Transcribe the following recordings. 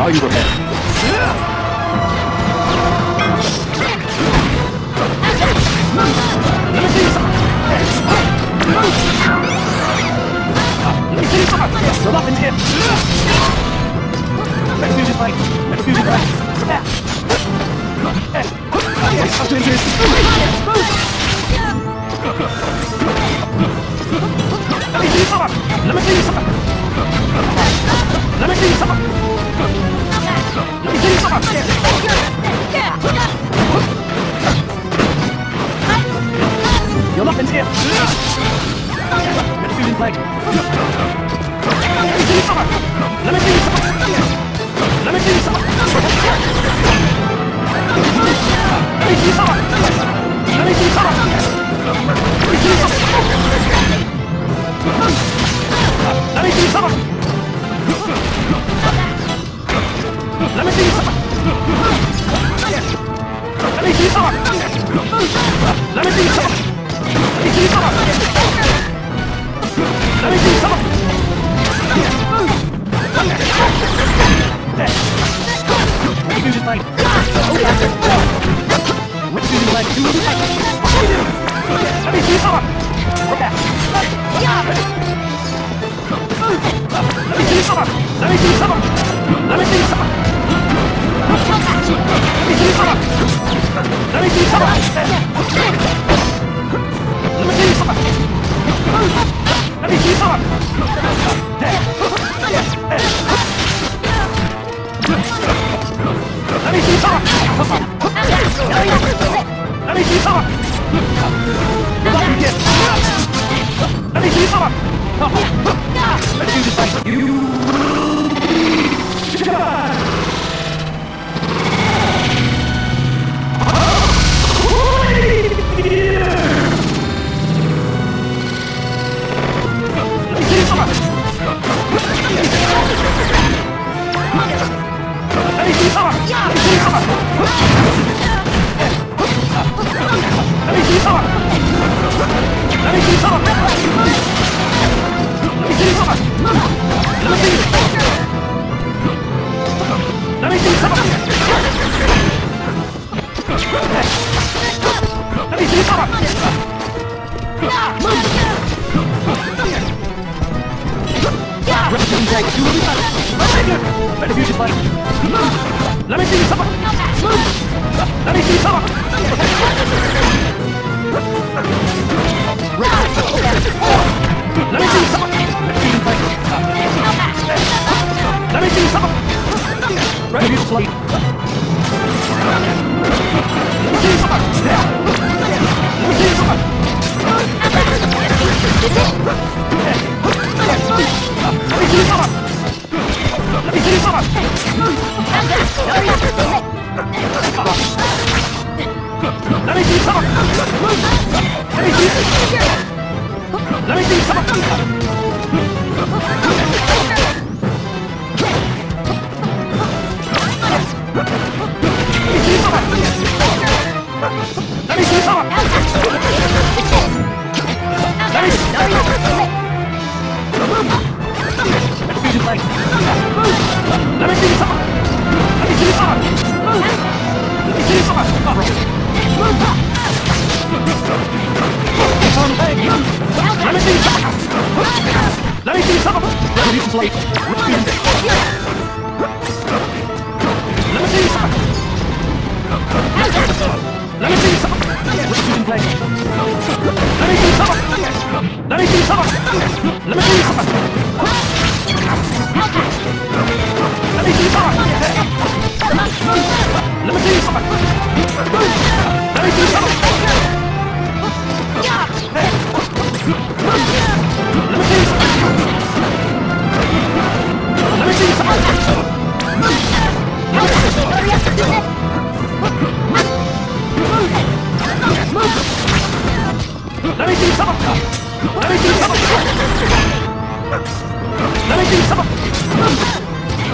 Are you prepared? You're not in here! Let me do this leg! Let me do this summer! Let me do this summer! Let me do this summer! Let me do this summer! Let me do this summer! Let me do this summer! Let me do this summer! Let me see you suffer! Let me see you suffer! Let me see you suffer! Let me see you suffer! Let me see you suffer! What do you like? What do you like? Let me see you suffer! Let me see you suffer! Let me see you suffer! Let me see you suffer! Let me see some.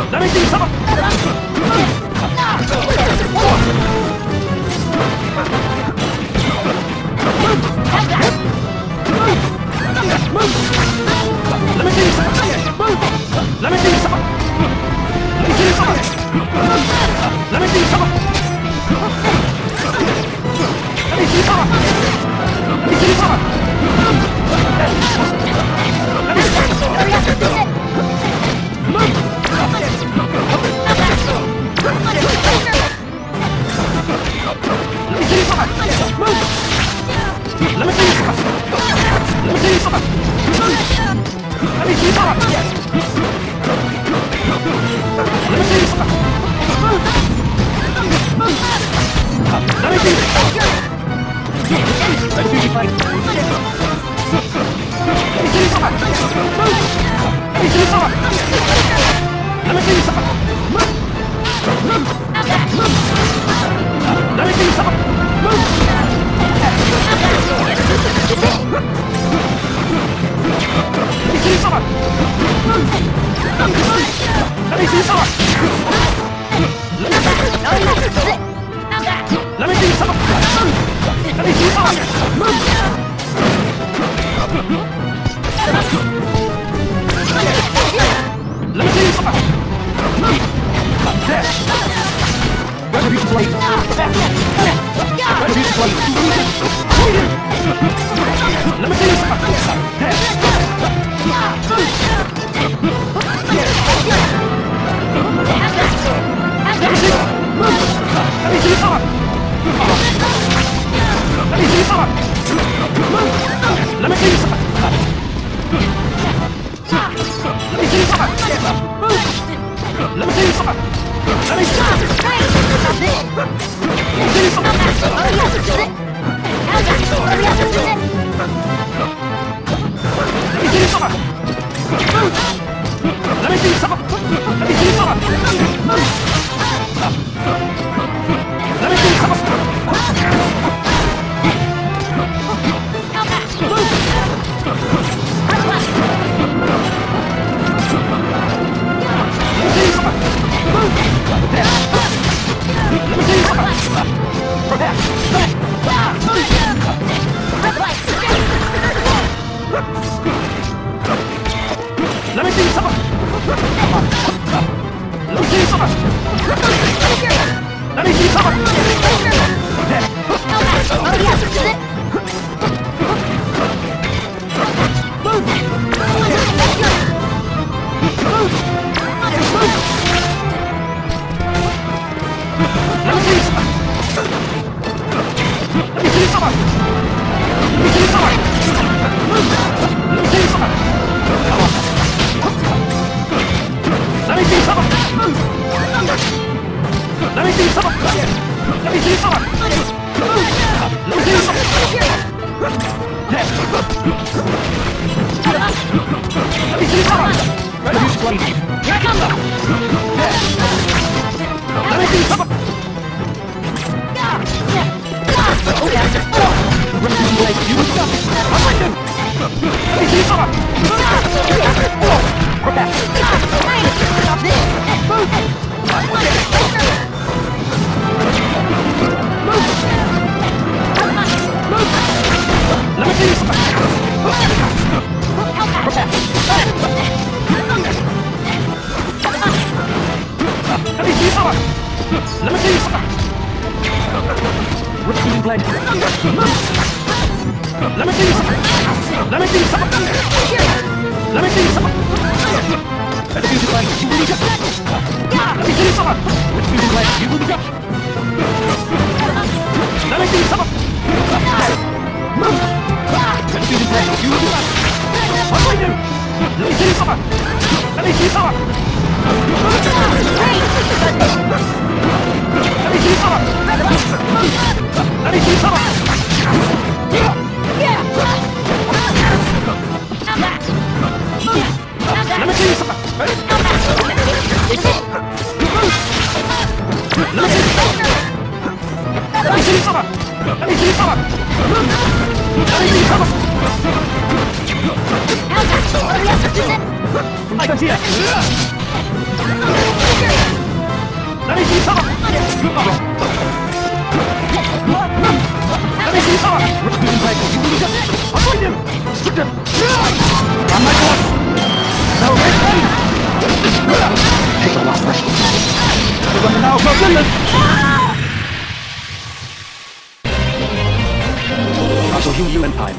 Let me do something. 咱们自己上吧，咱们自己上吧，你自己上吧，这人！I shall heal you in time.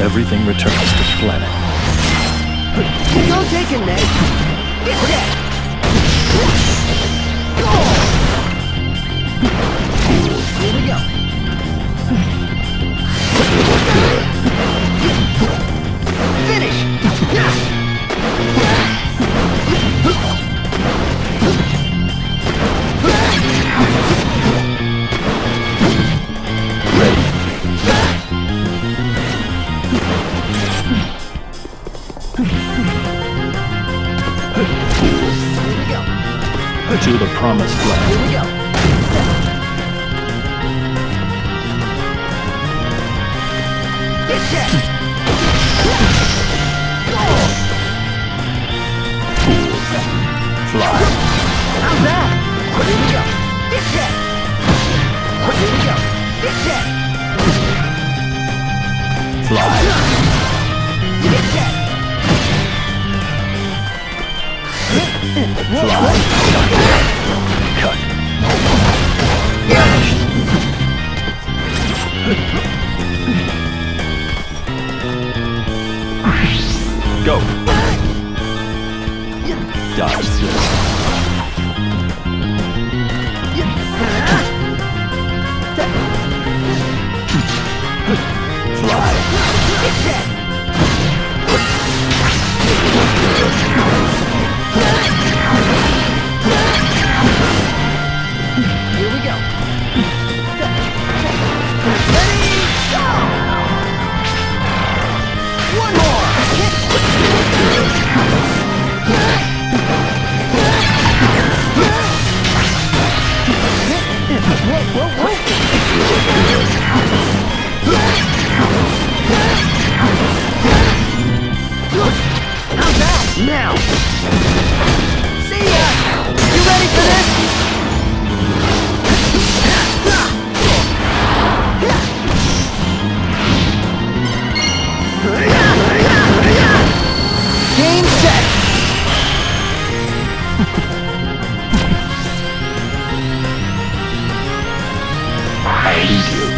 Everything returns to planet. Don't take it, Nate. Here we go. Finish! Ready. To the promised land. Here we go. Go. Now! See ya! You ready for this? Game set! I need you.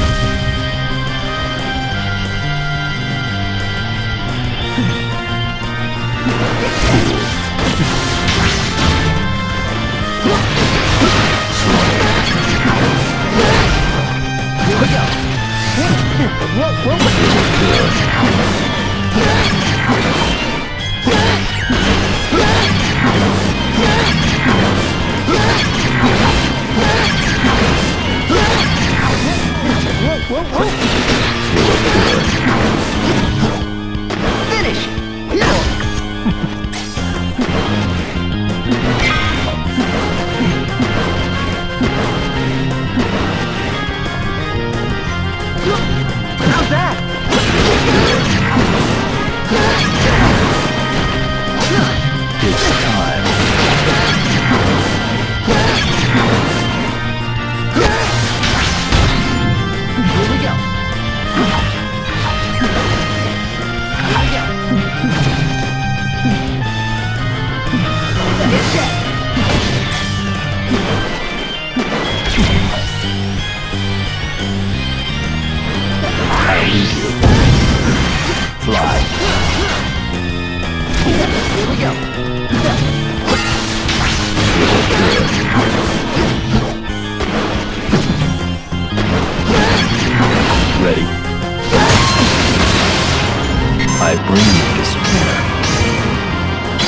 I bring you despair,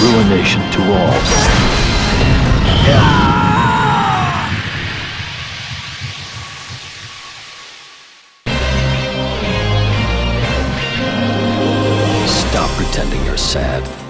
ruination to all. Stop pretending you're sad.